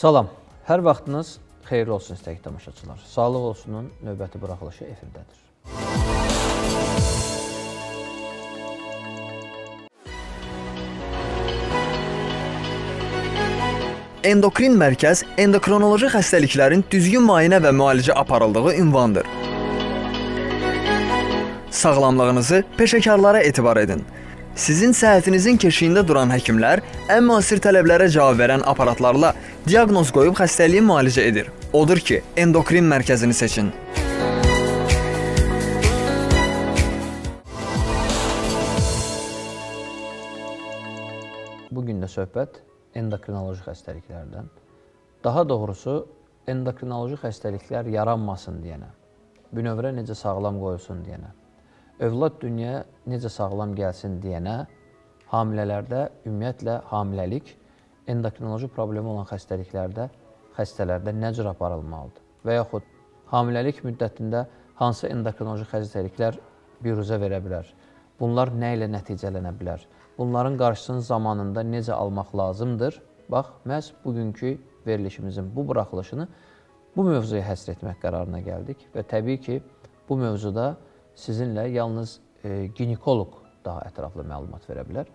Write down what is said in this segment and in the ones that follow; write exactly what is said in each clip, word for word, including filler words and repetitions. Salam, hər vaxtınız xeyirli olsun istəyik tamaşaçılar. Sağlıq olsunun növbəti buraxılışı efirdədir. Endokrin mərkəz endokrinoloji xəstəliklərin düzgün müayinə və müalicə aparıldığı ünvandır. Sağlamlığınızı peşəkarlara etibar edin. Sizin səhhətinizin keşiyində duran həkimlər ən müasir tələblərə cavab verən aparatlarla diaqnoz qoyub xəstəliyi müalicə edir. Odur ki, endokrin mərkəzini seçin. Bugün də söhbət endokrinoloji xəstəliklərdən, daha doğrusu endokrinoloji xəstəliklər yaranmasın deyənə, bünövrə necə sağlam qoyulsun deyənə, övlad dünyaya necə sağlam gəlsin deyənə, hamilələrdə, ümumiyyətlə hamiləlik endokrinoloji problemi olan xəstəliklərdə, xəstələrdə nə cür aparılmalıdır və yaxud hamiləlik müddətində hansı endokrinoloji xəstəliklər biruzə verə bilər, bunlar nə ilə nəticələnə bilər, bunların qarşısının zamanında necə almaq lazımdır? Bax, məhz bugünkü verilişimizin bu buraxılışını bu mövzuya həsr etmək qərarına gəldik və təbii ki, bu mövzuda sizinlə yalnız ginekoloq daha ətraflı məlumat verə bilər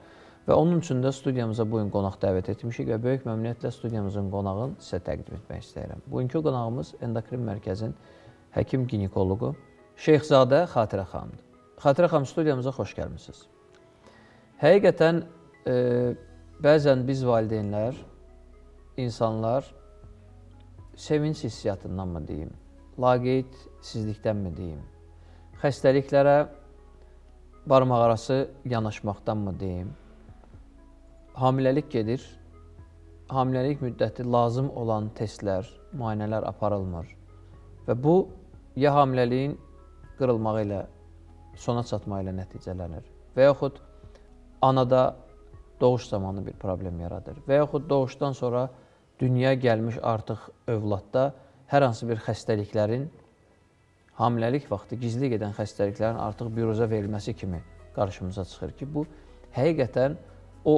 və onun üçün də studiyamıza bugün qonaq dəvət etmişik və böyük məmnuniyyətlə studiyamızın qonağını sizə təqdim etmək istəyirəm. Bugünkü qonağımız Endokrin Mərkəzin həkim ginekoloqu Şeyxzadə Xatirə xanımdır. Xatirə xanım, studiyamıza xoş gəlmişsiniz. Həqiqətən, bəzən biz valideynlər, insanlar sevinç hissiyatından mı deyim, laqeysizlikdən mi deyim, xəstəliklərə barmaq arası yanaşmaqdan mı deyim, hamiləlik gedir, hamiləlik müddəti lazım olan testlər, müayinələr aparılmır və bu, ya hamiləliyin qırılmağı ilə, sona çatma ilə nəticələnir və yaxud anada doğuş zamanı bir problem yaradır və yaxud doğuşdan sonra dünya gəlmiş artıq övladda hər hansı bir xəstəliklərin, hamiləlik vaxtı gizli gedən xəstəliklərin artıq biruzə verilməsi kimi qarşımıza çıxır ki, bu həqiqətən o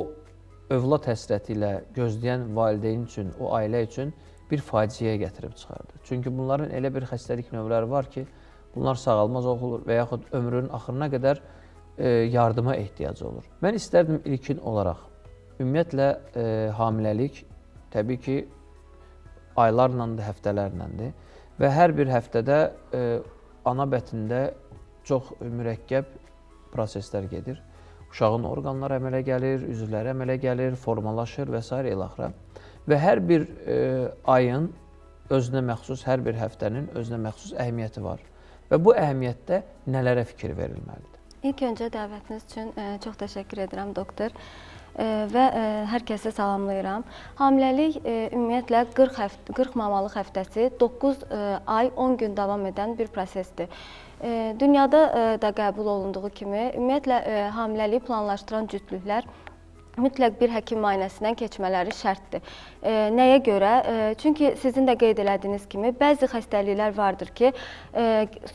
övlad həsrəti ilə gözləyən valideyn üçün, o ailə üçün bir faciəyə gətirib çıxardır. Çünki bunların elə bir xəstəlik növləri var ki, bunlar sağalmaz olur və yaxud ömrünün axırına qədər yardıma ehtiyacı olur. Mən istərdim ilkin olaraq, ümumiyyətlə, hamiləlik təbii ki, aylarlandır, həftələrləndir və hər bir həftədə ana bətnində çox mürəkkəb proseslər gedir. Uşağın orqanları əmələ gəlir, üzvləri əmələ gəlir, formalaşır və s. ilaxıra və hər bir ayın özünə məxsus, hər bir həftənin özünə məxsus əhəmiyyəti var və bu əhəmiyyətdə nələrə fikir verilməlidir? İlk öncə dəvətiniz üçün çox təşəkkür edirəm, doktor, və hər kəsə salamlayıram. Hamiləlik ümumiyyətlə qırx mamalıq həftəsi doqquz ay on gün davam edən bir prosesdir. Dünyada da qəbul olunduğu kimi, ümumiyyətlə, hamiləliyi planlaşdıran cütlüklər mütləq bir həkim müayinəsindən keçmələri şərtdir. Nəyə görə? Çünki sizin də qeyd elədiyiniz kimi, bəzi xəstəliklər vardır ki,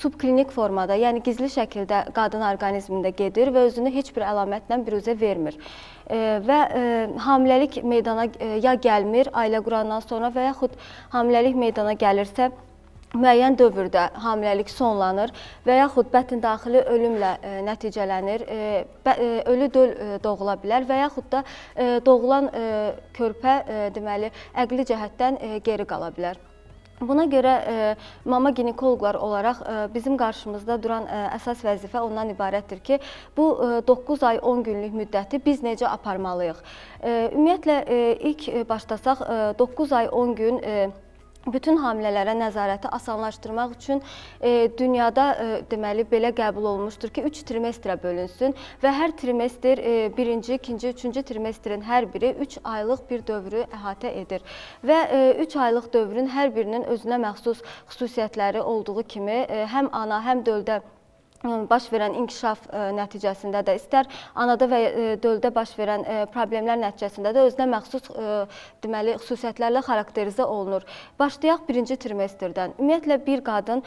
subklinik formada, yəni gizli şəkildə qadın orqanizmində gedir və özünü heç bir əlamətlə biruzə vermir. Və hamiləlik meydana ya gəlmir ailə qurandan sonra və yaxud hamiləlik meydana gəlirsə, müəyyən dövrdə hamiləlik sonlanır və yaxud bətn daxili ölümlə nəticələnir, ölü doğula bilər və yaxud da doğulan körpə əqli cəhətdən geri qala bilər. Buna görə mama ginekoloqlar olaraq bizim qarşımızda duran əsas vəzifə ondan ibarətdir ki, bu doqquz ay on günlük müddəti biz necə aparmalıyıq? Ümumiyyətlə, ilk başlasaq doqquz ay on gün bütün hamilələrə nəzarəti asanlaşdırmaq üçün dünyada belə qəbul olunmuşdur ki, üç trimestrə bölünsün və hər trimestr birinci, ikinci, üçüncü trimestrin hər biri üç aylıq bir dövrü əhatə edir və üç aylıq dövrün hər birinin özünə məxsus xüsusiyyətləri olduğu kimi həm ana, həm döldə baş verən inkişaf nəticəsində də, istər anada və döldə baş verən problemlər nəticəsində də özünə məxsus xüsusiyyətlərlə xarakterizə olunur. Başlayaq birinci trimestrdən. Ümumiyyətlə, bir qadın,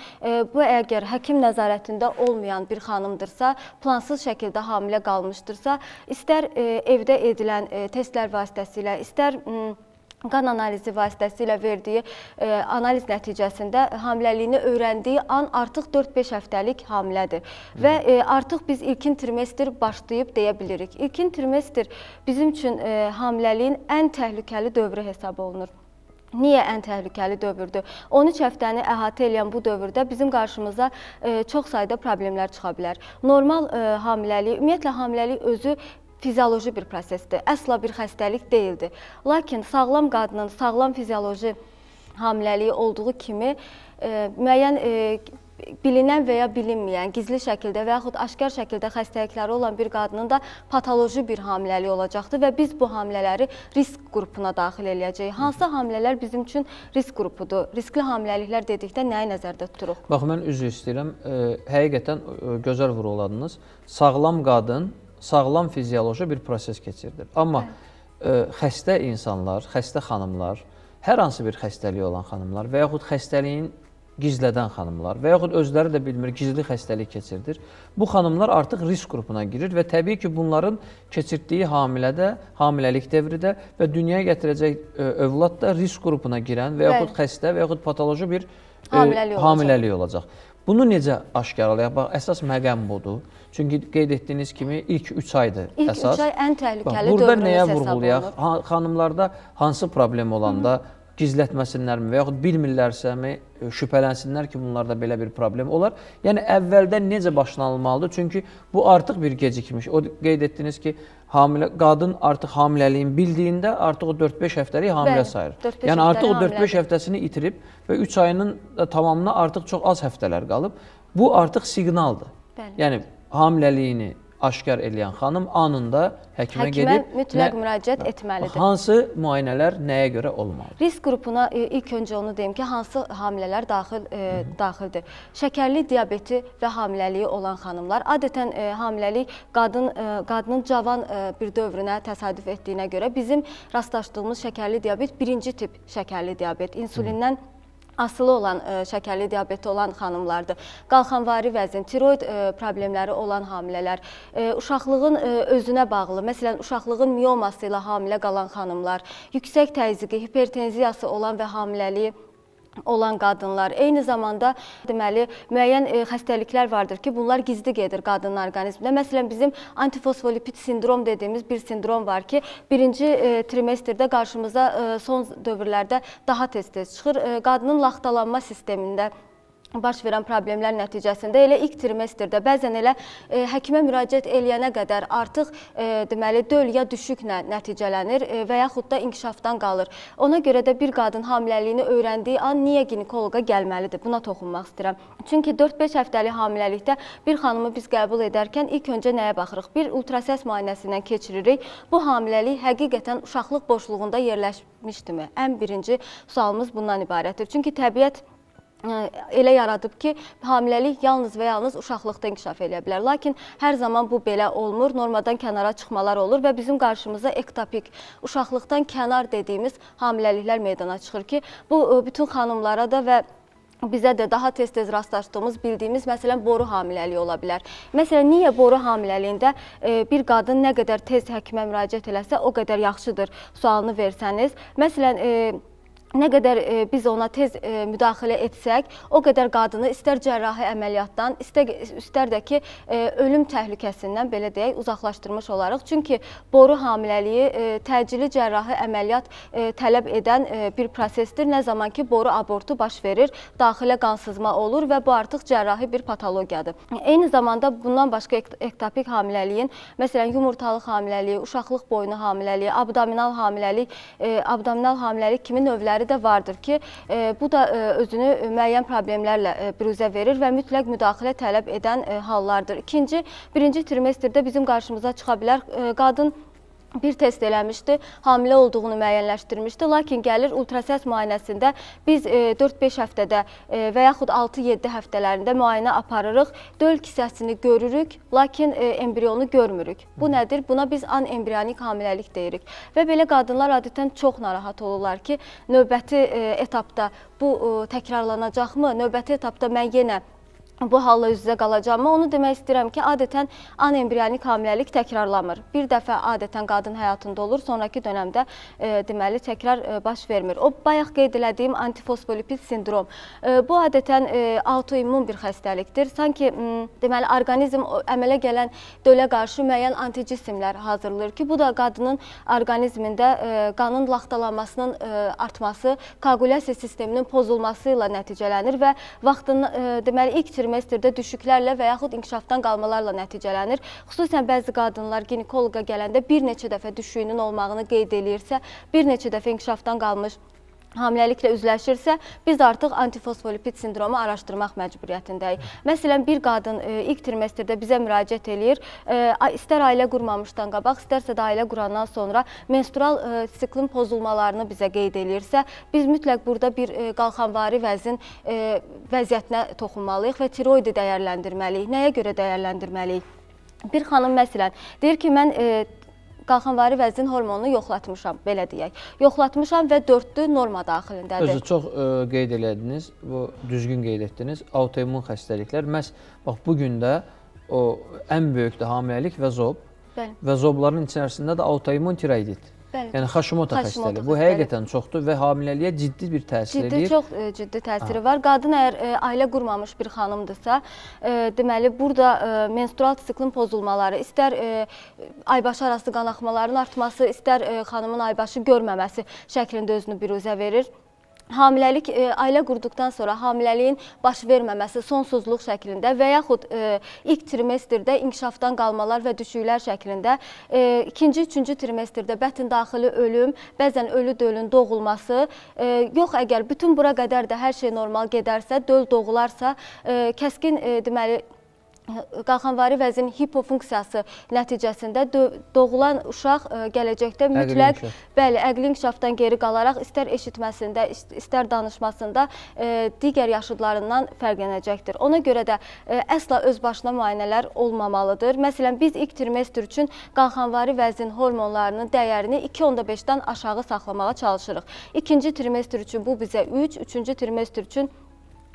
bu əgər həkim nəzarətində olmayan bir xanımdırsa, plansız şəkildə hamilə qalmışdırsa, istər evdə edilən testlər vasitəsilə, istər qan analizi vasitəsilə verdiyi e, analiz nəticəsində hamiləliyini öyrəndiyi an artıq dörd-beş həftəlik hamilədir. Hı. Və e, artıq biz ilkin trimestr başlayıb deyə bilirik. İlkin trimestr bizim üçün e, hamiləliyin ən təhlükəli dövrü hesab olunur. Niyə ən təhlükəli dövrdür? on üç həftəni əhatə eləyən bu dövrdə bizim qarşımıza e, çox sayda problemlər çıxa bilər. Normal e, hamiləlik, ümumiyyətlə hamiləlik özü fizioloji bir prosesdir, əsla bir xəstəlik deyildir. Lakin sağlam qadının sağlam fizioloji hamiləliyi olduğu kimi e, müəyyən e, bilinən və ya bilinməyən, gizli şəkildə və yaxud aşkar şəkildə xəstəlikləri olan bir qadının da patoloji bir hamiləlik olacaqdır və biz bu hamilələri risk qrupuna daxil eləyəcəyik. Hansı hamilələr bizim üçün risk qrupudur? Riskli hamiləliklər dedikdə nəyi nəzərdə tuturuq? Bax, mən üzr istəyirəm, e, həqiqətən e, gözəl vurğuladınız. Sağlam qadın sağlam fizioloji bir proses keçirilir. Amma ə, xəstə insanlar, xəstə xanımlar, hər hansı bir xəstəliyi olan xanımlar və yaxud xəstəliyin gizlədən xanımlar və yaxud özləri də bilmir, gizli xəstəlik keçirdir. Bu xanımlar artıq risk qrupuna girir və təbii ki, bunların keçirdiyi hamilədə, hamiləlik devridə və dünyaya gətirəcək ə, övlad da risk qrupuna girən və yaxud xəstə və yaxud patoloji bir ə, hamiləlik olacaq. Hamiləlik olacaq. Bunu necə aşkarlayaq? Bax, əsas məqam budur. Çünki qeyd etdiyiniz kimi ilk üç aydır ilk əsas. İlk üç ay ən təhlükəli dövrümüz hesab olunur. Burada nəyə vurğulayaq? Ha, xanımlarda hansı problem olanda Hı -hı. gizlətməsinlərmi və yaxud bilmirlərsəmi şübhələnsinlər ki, bunlarda belə bir problem olar. Yəni, əvvəldən necə başlanılmalıdır? Çünki bu artıq bir gecikmiş. O qeyd etdiniz ki, hamilə, qadın artıq hamiləliyin bildiyində artıq o dörd-beş həftəlik hamilə Bəli, sayır. Yəni, artıq o dörd-beş həftəsini itirib və üç ayının tamamına artıq çox az həftələr qalıb. Bu artıq siqnaldır. Bəli. Yəni, hamiləliyini aşkar eləyən xanım anında həkimə, həkimə gedib mütləq nə, müraciət etməlidir. Hansı müayinələr nəyə görə olmalı? Risk qrupuna e, ilk öncə onu deyim ki, hansı hamilələr daxil, e, daxildir. Şəkərli diabeti və hamiləliyi olan xanımlar, adətən e, hamiləlik qadın, e, qadının cavan e, bir dövrünə təsadüf etdiyinə görə bizim rastlaşdığımız şəkərli diabet birinci tip şəkərli diabet, insulindən Hı. asılı olan e, şəkərli diabeti olan xanımlardır. Qalxanvari vəzin, tiroid e, problemləri olan hamilələr, e, uşaqlığın e, özünə bağlı, məsələn, uşaqlığın miyoması ilə hamilə qalan xanımlar, yüksək təzyiqi, hipertenziyası olan və hamiləliyi olan qadınlar, eyni zamanda deməli, müəyyən e, xəstəliklər vardır ki, bunlar gizli gedir qadının orqanizmində. Məsələn, bizim antifosfolipid sindrom dediyimiz bir sindrom var ki, birinci e, trimestrdə qarşımıza e, son dövrlərdə daha tez-tez çıxır. E, qadının laxtalanma sistemində baş verən problemlər nəticəsində elə ilk trimestrdə bəzən elə e, həkimə müraciət eləyənə qədər artıq e, deməli döl ya düşüklə nəticələnir e, və yaxud da inkişafdan qalır. Ona görə də bir qadın hamiləliyini öyrəndiyi an niyə ginekoloqa gəlməlidir? Buna toxunmaq istəyirəm. Çünki dörd-beş həftəlik hamiləlikdə bir xanımı biz qəbul edərkən ilk öncə nəyə baxırıq? Bir ultrasəs müayinəsindən keçiririk. Bu hamiləlik həqiqətən uşaqlıq boşluğunda yerləşmişdirmi? Ən birinci sualımız bundan ibarətdir. Çünki təbiət elə yaradıb ki, hamiləlik yalnız və yalnız uşaqlıqda inkişaf eləyə bilər. Lakin hər zaman bu belə olmur, normadan kənara çıxmalar olur və bizim qarşımıza ektopik, uşaqlıqdan kənar dediyimiz hamiləliklər meydana çıxır ki, bu bütün xanımlara da və bizə də daha tez-tez rastlaşdığımız, bildiyimiz, məsələn, boru hamiləliyi ola bilər. Məsələn, niyə boru hamiləliyində bir qadın nə qədər tez həkimə müraciət eləsə, o qədər yaxşıdır sualını versəniz. Məsələn, nə qədər e, biz ona tez e, müdaxilə etsək, o qədər qadını istər cərrahi əməliyyatdan, istər, istər də ki, e, ölüm təhlükəsindən belə deyək, uzaqlaşdırmış olarıq. Çünki boru hamiləliyi e, təcili cərrahi əməliyyat e, tələb edən e, bir prosesdir. Nə zaman ki, boru abortu baş verir, daxilə qansızma olur və bu artıq cərrahi bir patologiyadır. Eyni zamanda bundan başqa ektopik hamiləliyin, məsələn, yumurtalıq hamiləliyi, uşaqlıq boynu hamiləliyi, abdominal hamiləlik, e, abdominal hamiləlik kimi növləri də vardır ki, e, bu da e, özünü müəyyən problemlərlə e, büruzə verir və mütləq müdaxilə tələb edən e, hallardır. İkinci, birinci trimestrdə bizim qarşımıza çıxa bilər e, qadın bir test eləmişdi, hamilə olduğunu müəyyənləşdirmişdi, lakin gəlir ultrasəs müayinəsində biz e, dörd-beş həftədə e, və yaxud altı-yeddi həftələrində müayinə aparırıq, döl kisəsini görürük, lakin e, embriyonu görmürük. Bu nədir? Buna biz anembriyanik hamiləlik deyirik və belə qadınlar adətən çox narahat olurlar ki, növbəti e, etapda bu e, təkrarlanacaqmı, növbəti etapda mən yenə bu halla üz üzə qalacağım. Onu demək istəyirəm ki, adətən anembriyanik hamiləlik təkrarlanmır. Bir dəfə adətən qadın həyatında olur, sonraki dönəmdə e, deməli təkrar e, baş vermir. O bayaq qeyd elədiyim antifosfolipid sindrom. E, bu adətən e, autoimmun bir xəstəlikdir. Sanki deməli orqanizm əmələ gələn dölə qarşı müəyyən antijisimlər hazırlayır ki, bu da qadının orqanizmində e, qanın laxtalanmasının e, artması, koagulyasiya sisteminin pozulması ilə nəticələnir və vaxtın e, deməli ilk trimestrdə düşüklərlə və yaxud inkişafdan qalmalarla nəticələnir. Xüsusən bəzi qadınlar ginekoloqa gələndə bir neçə dəfə düşüyünün olmağını qeyd eləyirsə, bir neçə dəfə inkişafdan qalmış hamiləliklə üzləşirsə, biz artıq antifosfolipid sindromu araşdırmaq məcburiyyətindəyik. Məsələn, bir qadın ilk trimestrdə bizə müraciət eləyir, istər ailə qurmamışdan qabaq, istərsə də ailə qurandan sonra menstrual siklin pozulmalarını bizə qeyd eləyirsə, biz mütləq burada bir qalxanvari vəzin vəziyyətinə toxunmalıyıq və tiroidi dəyərləndirməliyik. Nəyə görə dəyərləndirməliyik? Bir xanım məsələn, deyir ki, mən qalxanvari vəzin hormonunu yoxlatmışam, belə deyək. Yoxlatmışam və dördü norma daxilindədir. Özü çox e, qeyd elədiniz, bu düzgün qeyd etdiniz. Autoimmun xəstəliklər, məhz bax, bugün də o ən böyük də hamiləlik və zob, bəli, və zobların içərisində də autoimmun tiroidit. Bəli. Yəni xaşımota xəstəliyi. Bu həqiqətən çoxdur və hamiləliyə ciddi bir təsir edir. Çox e, ciddi təsiri var. Qadın əgər e, ailə qurmamış bir xanımdırsa, e, deməli burada e, menstrual siklin pozulmaları, istər e, aybaşı arası qan axmalarının artması, istər e, xanımın aybaşı görməməsi şəklində özünü biruzə verir. Hamiləlik e, ailə qurduqdan sonra hamiləliyin baş verməməsi sonsuzluq şəklində və yaxud e, ilk trimestrdə inkişafdan qalmalar və düşüklər şəklində, e, ikinci, üçüncü trimestrdə bətin daxili ölüm, bəzən ölü dölün doğulması, e, yox əgər bütün bura qədər də hər şey normal gedərsə, döl doğularsa, e, kəskin e, deməli, qalxanvari vəzinin hipofunksiyası nəticəsində doğulan uşaq gələcəkdə mütləq bəli, əqli inkişafdan geri qalaraq istər eşitməsində, istər danışmasında digər yaşıdlarından fərqlənəcəkdir. Ona görə də əsla öz başına müayinələr olmamalıdır. Məsələn, biz ilk trimestr üçün qalxanvari vəzin hormonlarının dəyərini iki nöqtə beşdən aşağı saxlamağa çalışırıq. İkinci trimestr üçün bu bizə üç, üçüncü trimestr üçün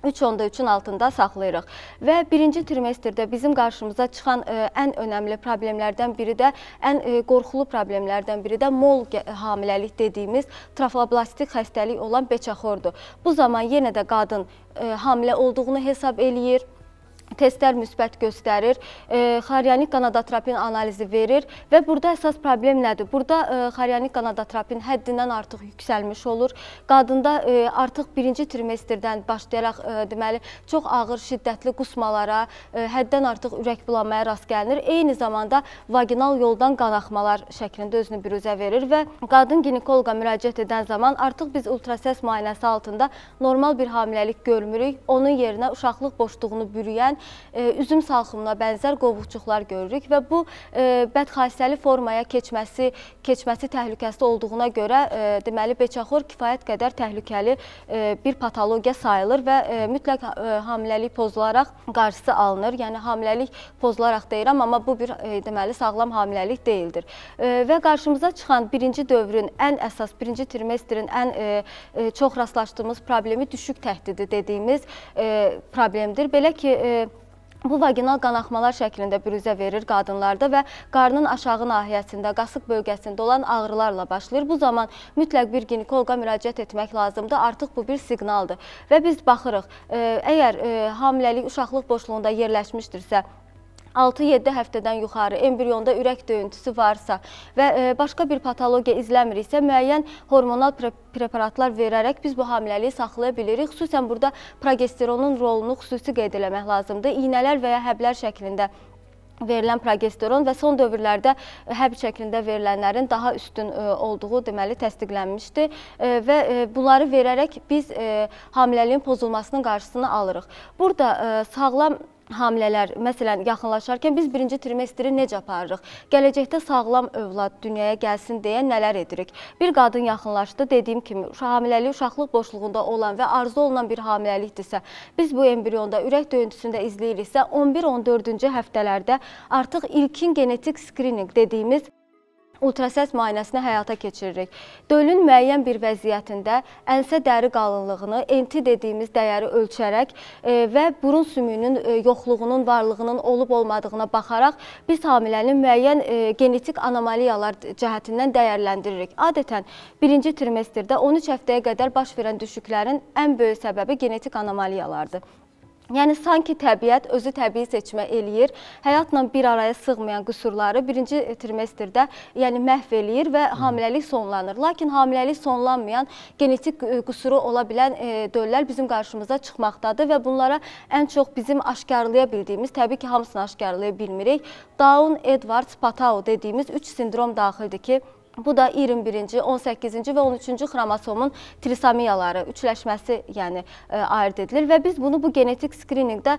üç nöqtə üçün altında saxlayırıq. Və birinci trimestrdə bizim qarşımıza çıxan ən önəmli problemlərdən biri də, ən qorxulu problemlərdən biri də mol hamiləlik dediyimiz trafoblastik xəstəlik olan beçəxordur. Bu zaman yenə də qadın hamilə olduğunu hesab eləyir, testlər müsbət göstərir, e, xorionik qanadotropin analizi verir və burada əsas problem nədir? Burada e, xorionik qanadotropin həddindən artıq yüksəlmiş olur. Qadında e, artıq birinci trimestrdən başlayaraq e, deməli, çox ağır, şiddətli qusmalara, e, həddən artıq ürək bulanmaya rast gəlinir. Eyni zamanda vaginal yoldan qanaxmalar şəklində özünü biruzə verir və qadın ginekoloqa müraciət edən zaman artıq biz ultrasəs müayinəsi altında normal bir hamiləlik görmürük. Onun yerinə uşaqlıq boşluğunu bürüyən, üzüm salxımına bənzər qovuqçuqlar görürük və bu bədxassəli formaya keçməsi, keçməsi təhlükəsi olduğuna görə deməli beçəxor kifayət qədər təhlükəli bir patologiya sayılır və mütləq hamiləlik pozularaq qarşısı alınır. Yəni hamiləlik pozularaq deyirəm, amma bu bir deməli sağlam hamiləlik deyildir. Və qarşımıza çıxan birinci dövrün ən əsas, birinci trimestrin ən çox rastlaşdığımız problemi düşük təhdidi dediyimiz problemdir. Belə ki, bu vaginal qanaxmalar şəklində bürüzə verir qadınlarda və qarnın aşağı nahiyəsində, qasıq bölgəsində olan ağrılarla başlayır. Bu zaman mütləq bir ginekoloqa müraciət etmək lazımdır. Artıq bu bir siqnaldır. Və biz baxırıq, əgər hamiləlik uşaqlıq boşluğunda yerləşmişdirsə, altı yeddi həftədən yuxarı embriyonda ürək döyüntüsü varsa və başqa bir patologiya izləmir isə müəyyən hormonal preparatlar verərək biz bu hamiləliyi saxlaya bilirik. Xüsusən burada progesteronun rolunu xüsusi qeyd eləmək lazımdır. İynələr və ya həblər şəklində verilən progesteron və son dövrlərdə həb şəklində verilənlərin daha üstün olduğu deməli təsdiqlənmişdi və bunları verərək biz hamiləliyin pozulmasının qarşısını alırıq. Burada sağlam hamilələr, məsələn, yaxınlaşarkən biz birinci trimestri necə aparırıq? Gələcəkdə sağlam övlad dünyaya gəlsin deyə nələr edirik? Bir qadın yaxınlaşdı, dediyim kimi, hamiləlik uşaqlıq boşluğunda olan və arzu olunan bir hamiləlikdirsə, biz bu embriyonda ürək döyüntüsündə izləyiriksə, on bir on dördüncü həftələrdə artıq ilkin genetik skrininq dediyimiz ultrasəs müayinəsini həyata keçiririk. Dölün müəyyən bir vəziyyətində ensə dəri qalınlığını, enti dediyimiz dəyəri ölçərək və burun sümüyünün yoxluğunun, varlığının olub-olmadığına baxaraq biz hamilənin müəyyən genetik anomaliyalar cəhətindən dəyərləndiririk. Adətən birinci trimestrdə on üç həftəyə qədər baş verən düşüklərin ən böyük səbəbi genetik anomaliyalardır. Yəni, sanki təbiət özü təbii seçmə eləyir, həyatla bir araya sığmayan qüsurları birinci trimestrdə yəni, məhv eləyir və hamiləlik sonlanır. Lakin hamiləlik sonlanmayan genetik qüsuru ola bilən döllər bizim qarşımıza çıxmaqdadır və bunlara ən çox bizim aşkarlaya bildiyimiz, təbii ki, hamısını aşkarlaya bilmirik, Down, Edwards, Patau dediyimiz üç sindrom daxildir ki, bu da iyirmi birinci, on səkkizinci və on üçüncü xromosomun trisomiyaları, üçləşməsi yəni, ayırt edilir və biz bunu bu genetik skrininqdə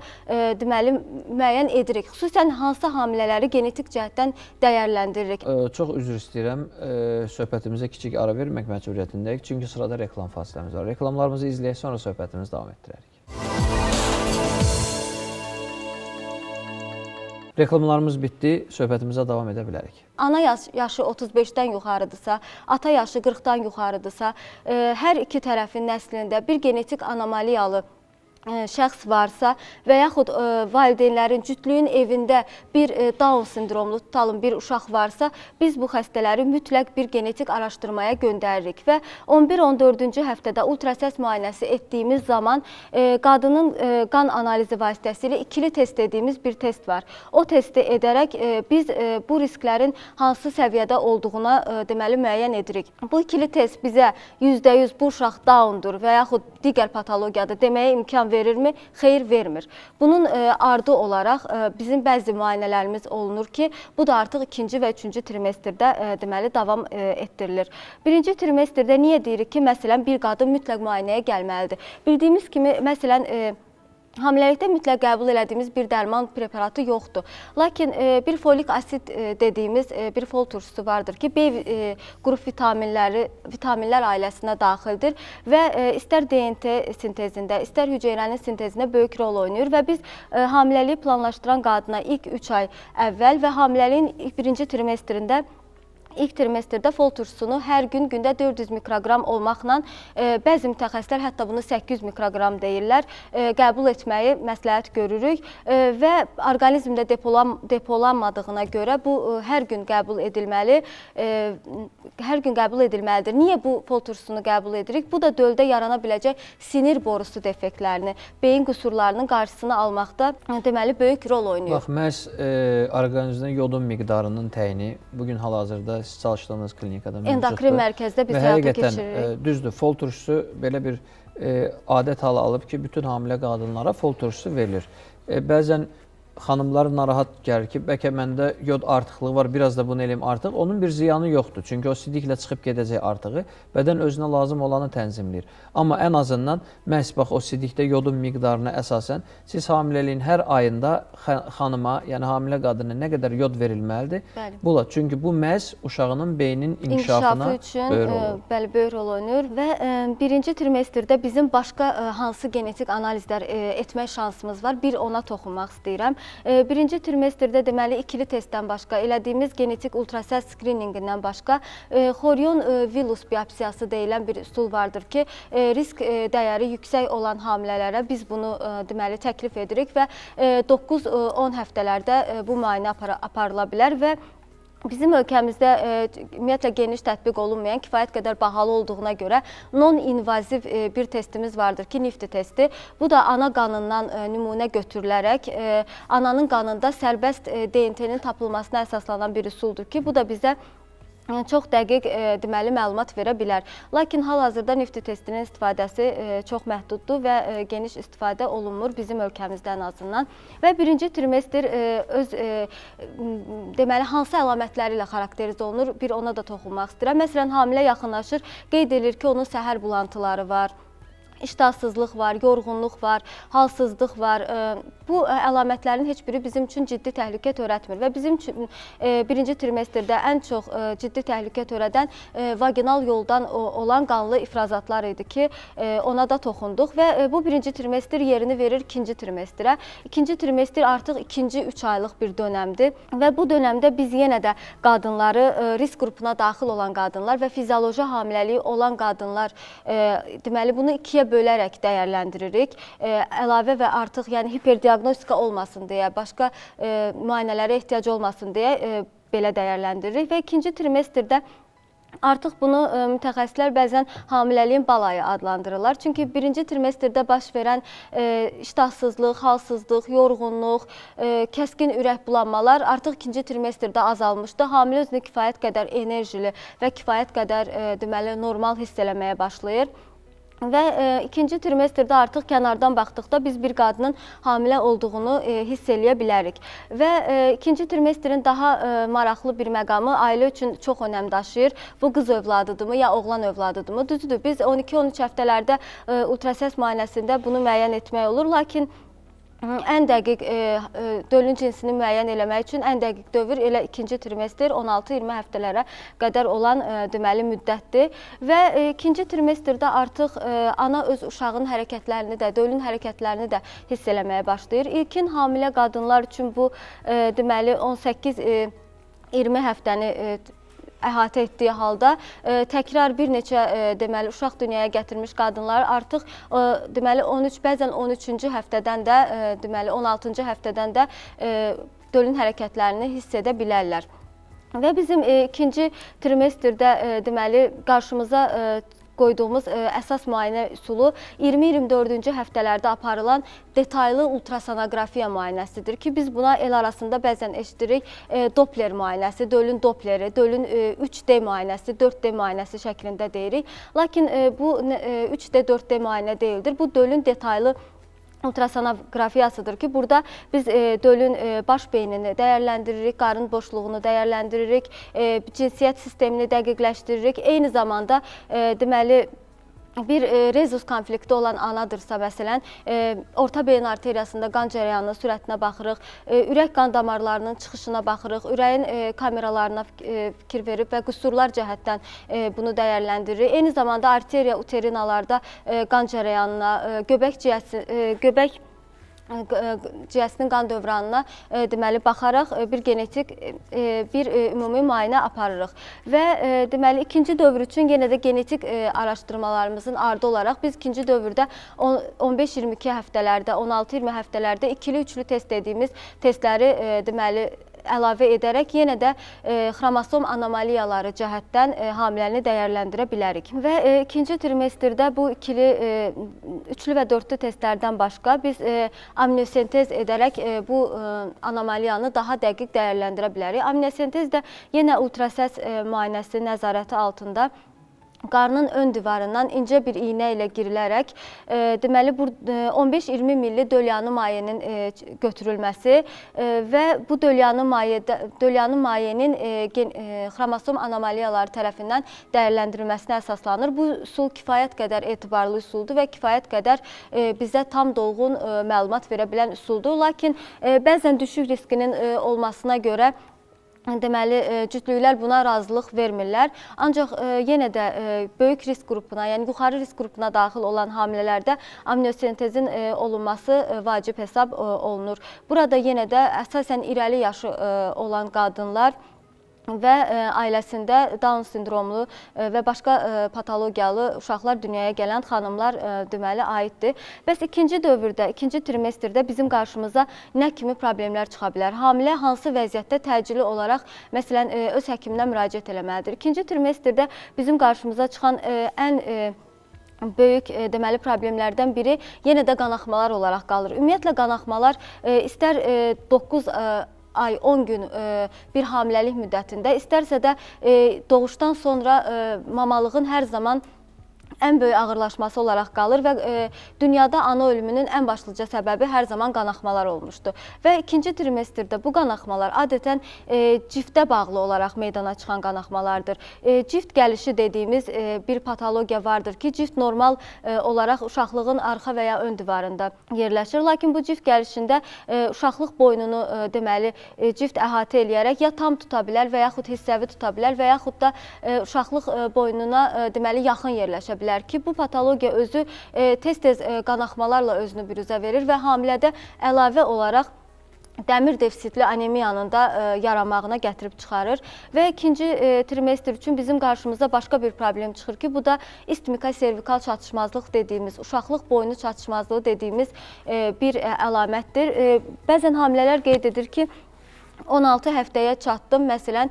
deməli, müəyyən edirik. Xüsusən hansı hamilələri genetik cəhətdən dəyərləndiririk? Çox üzr istəyirəm, söhbətimizə kiçik ara vermək məcburiyyətindəyik, çünki sırada reklam fasiləmiz var. Reklamlarımızı izləyək, sonra söhbətimizi davam etdirərik. Reklamlarımız bitdi, söhbətimizə davam edə bilərik. Ana yaşı otuz beşdən yuxarıdırsa, ata yaşı qırxdan yuxarıdırsa, hər iki tərəfin nəslində bir genetik anomaliyalı şəxs varsa və yaxud valideynlərin, cütlüyün evində bir Down sindromlu tutalım bir uşaq varsa, biz bu xəstələri mütləq bir genetik araşdırmaya göndəririk və on bir on dördüncü həftədə ultrasəs müayinəsi etdiyimiz zaman qadının qan analizi vasitəsilə ikili test dediyimiz bir test var. O testi edərək biz bu risklərin hansı səviyyədə olduğuna deməli müəyyən edirik. Bu ikili test bizə yüzdə yüz bu uşaq Downdur və yaxud digər patologiyadır deməyə imkan verirmi? Xeyir vermir. Bunun ardı olaraq bizim bəzi müayinələrimiz olunur ki, bu da artıq ikinci və üçüncü trimestrdə deməli davam etdirilir. Birinci trimestrdə niyə deyirik ki, məsələn, bir qadın mütləq müayinəyə gəlməlidir? Bildiyimiz kimi, məsələn, hamiləlikdə mütləq qəbul elədiyimiz bir dərman preparatı yoxdur. Lakin bir folik asid dediyimiz bir fol turşusu vardır ki, B qrup vitaminlər ailəsinə daxildir və istər D N T sintezində, istər hüceyrənin sintezində böyük rol oynayır və biz hamiləliyi planlaşdıran qadına ilk üç ay əvvəl və hamiləliyin ilk birinci trimestrində İlk trimestrdə fol turşusunu hər gün gündə dörd yüz mikroqram olmaqla bəzi mütəxəssislər hətta bunu səkkiz yüz mikroqram deyirlər, qəbul etməyi məsləhət görürük və orqanizmdə depolanmadığına görə bu hər gün qəbul edilməli, hər gün qəbul edilməlidir. Niyə bu fol turşusunu qəbul edirik? Bu da döldə yarana biləcək sinir borusu defektlərini, beyin qüsurlarının qarşısını almaqda deməli böyük rol oynayır. Bax, məhz orqanizmdə yodun miqdarının təyini bugün hal-hazırda siz çalışdığınız klinikada mövcuddur. Endokrin mərkəzdə biz həyata keçiririk. Düzdür, fol turşusu belə bir adət halı alıb ki, bütün hamilə qadınlara fol turşusu verilir. Bəzən xanımlar narahat gəlir ki, bəlkə məndə yod artıqlığı var, biraz da bunu eləyim artıq. Onun bir ziyanı yoxdur, çünki o sidiklə çıxıb gedəcək artığı, bədən özünə lazım olanı tənzimləyir. Amma ən azından məhz bax, o sidikdə yodun miqdarına əsasən siz hamiləliyin hər ayında xanıma, yəni hamilə qadına nə qədər yod verilməlidir? Bəli. Çünki bu məhz uşağının beynin inkişafına böyük rol oynayır və birinci trimestrdə bizim başqa hansı genetik analizlər etmək şansımız var, bir ona toxunmaq istəyirəm. Birinci trimestrdə deməli ikili testdən başqa, elədiyimiz genetik ultrasəs skrininqindən başqa xorion villus biopsiyası deyilən bir üsul vardır ki, risk dəyəri yüksək olan hamilələrə biz bunu deməli təklif edirik və doqquz on həftələrdə bu müayinə aparıla bilər və bizim ölkəmizdə ümumiyyətlə geniş tətbiq olunmayan, kifayət qədər bahalı olduğuna görə non-invaziv bir testimiz vardır ki, nifti testi. Bu da ana qanından nümunə götürülərək ananın qanında sərbəst D N T-nin tapılmasına əsaslanan bir üsuldur ki, bu da bizə çox dəqiq deməli məlumat verə bilər. Lakin hal-hazırda nifti testinin istifadəsi çox məhduddur və geniş istifadə olunmur bizim ölkəmizdə ən azından. Və birinci trimestr öz deməli hansı əlamətləri ilə xarakterizə olunur, bir ona da toxunmaq istəyirəm. Məsələn, hamilə yaxınlaşır, qeyd edir ki, onun səhər bulantıları var, iştahsızlıq var, yorğunluq var, halsızlıq var. Bu əlamətlərin heç biri bizim üçün ciddi təhlükə törətmir və bizim üçün birinci trimestrdə ən çox ciddi təhlükə törədən vaginal yoldan olan qanlı ifrazatlar idi ki, ona da toxunduq və bu birinci trimestr yerini verir ikinci trimestrə. İkinci trimestr artıq ikinci üç aylıq bir dönəmdir və bu dönəmdə biz yenə də qadınları, risk qrupuna daxil olan qadınlar və fizioloji hamiləliyi olan qadınlar, deməli bunu ikiyə bölərək dəyərləndiririk. Əlavə və artıq yəni hiperdiagnostika olmasın deyə, başqa müayinələrə ehtiyac olmasın deyə belə dəyərləndiririk və ikinci trimestrdə artıq bunu mütəxəssislər bəzən hamiləliyin balayı adlandırırlar. Çünki birinci trimestrdə baş verən iştahsızlıq, halsızlıq, yorğunluq, kəskin ürək bulanmalar artıq ikinci trimestrdə azalmışdı. Hamilə özünü kifayət qədər enerjili və kifayət qədər deməli normal hiss eləməyə başlayır. Və ikinci trimestrdə artıq kənardan baxdıqda biz bir qadının hamilə olduğunu hiss eləyə bilərik. Və ikinci trimestrin daha maraqlı bir məqamı ailə üçün çox önəm daşıyır. Bu qız övladıdırmı ya oğlan övladıdırmı? Düzdür, biz on iki on üç həftələrdə ultrasəs müayinəsində bunu müəyyən etmək olur, lakin ən dəqiq dölün cinsini müəyyən eləmək üçün ən dəqiq dövr elə ikinci trimestr on altı iyirmi həftələrə qədər olan deməli müddətdir və ikinci trimestrdə artıq ana öz uşağın hərəkətlərini də, dölün hərəkətlərini də hiss eləməyə başlayır. İlkin hamilə qadınlar üçün bu deməli on səkkiz iyirmi həftəni əhatə etdiyi halda təkrar bir neçə deməli uşaq dünyaya gətirmiş qadınlar artıq deməli on üç bəzən on üçüncü həftədən də deməli on altıncı həftədən də dölün hərəkətlərini hiss edə bilərlər. Və bizim ikinci trimestrdə deməli qarşımıza qoyduğumuz əsas müayinə üsulu iyirmi iyirmi dördüncü həftələrdə aparılan detaylı ultrasonografiya müayinəsidir ki, biz buna el arasında bəzən eşitirik Doppler müayinəsi, dölün Doppleri, dölün üç D müayinəsi, dörd D müayinəsi şəklində deyirik. Lakin bu üç D dörd D müayinə deyildir, bu dölün detaylı ultrasonografiyasıdır ki, burada biz dölün baş beynini dəyərləndiririk, qarın boşluğunu dəyərləndiririk, cinsiyyət sistemini dəqiqləşdiririk. Eyni zamanda deməli, bir rezus konflikti olan anadırsa, məsələn, orta beyin arteriyasında qan cərəyanının sürətinə baxırıq, ürək qan damarlarının çıxışına baxırıq, ürəyin kameralarına fikir verib və qüsurlar cəhətdən bunu dəyərləndiririk. Eyni zamanda arteriya uterinalarda qan cərəyanına, göbək ciyəsi, ciyəsinin qan dövranına deməli baxaraq bir genetik bir ümumi müayinə aparırıq və deməli ikinci dövr üçün yenə də genetik araşdırmalarımızın ardı olaraq biz ikinci dövrdə on beş iyirmi iki həftələrdə, on altı iyirmi həftələrdə ikili-üçlü test dediyimiz testləri deməli əlavə edərək yenə də xromosom anomaliyaları cəhətdən hamiləni dəyərləndirə bilərik. Və ikinci trimestrdə bu ikili, üçlü və dördlü testlərdən başqa biz amniosentez edərək bu anomaliyanı daha dəqiq dəyərləndirə bilərik. Amniosentez də yenə ultrasəs müayinəsi nəzarəti altında qarnın ön divarından incə bir iynə ilə girilərək deməli on beş iyirmi milli dölyanı mayenin götürülməsi və bu dölyanı mayenin xromosom anomaliyaları tərəfindən dəyərləndirilməsinə əsaslanır. Bu üsul kifayət qədər etibarlı üsuldur və kifayət qədər bizə tam dolğun məlumat verə bilən üsuldur. Lakin bəzən düşük riskinin olmasına görə deməli, cütlüklər buna razılıq vermirlər. Ancaq yenə də böyük risk qrupuna, yəni yuxarı risk qrupuna daxil olan hamilələrdə amniosentezin olunması vacib hesab olunur. Burada yenə də əsasən irəli yaşı olan qadınlar və ailəsində Down sindromlu və başqa patologiyalı uşaqlar dünyaya gələn xanımlar deməli aiddir. Bəs ikinci dövrdə, ikinci trimestrdə bizim qarşımıza nə kimi problemlər çıxa bilər? Hamilə hansı vəziyyətdə təcili olaraq, məsələn, öz həkiminə müraciət eləməlidir? İkinci trimestrdə bizim qarşımıza çıxan ən böyük deməli problemlərdən biri yenə də qanaxmalar olaraq qalır. Ümumiyyətlə, qanaxmalar istər doqquz ay on gün bir hamiləlik müddətində, istərsə də doğuşdan sonra mamalığın hər zaman ən böyük ağırlaşması olaraq qalır və dünyada ana ölümünün ən başlıca səbəbi hər zaman qanaxmalar olmuşdu. Və ikinci trimestrdə bu qanaxmalar adətən ciftə bağlı olaraq meydana çıxan qanaxmalardır. Cift gəlişi dediyimiz bir patologiya vardır ki, cift normal olaraq uşaqlığın arxa və ya ön divarında yerləşir. Lakin bu cift gəlişində uşaqlıq boynunu deməli cift əhatə eləyərək ya tam tuta bilər və yaxud hissəvi tuta bilər və yaxud da uşaqlıq boynuna deməli yaxın yerləşə bilər ki, bu patologiya özü tez-tez qanaxmalarla özünü büruzə verir və hamilədə əlavə olaraq dəmir defisitli anemiyanın da yaranmağına gətirib çıxarır. Və ikinci trimestr üçün bizim qarşımıza başqa bir problem çıxır ki, bu da istmiko-servikal çatışmazlıq dediyimiz, uşaqlıq boynu çatışmazlığı dediyimiz bir əlamətdir. Bəzən hamilələr qeyd edir ki, on altı həftəyə çatdım, məsələn,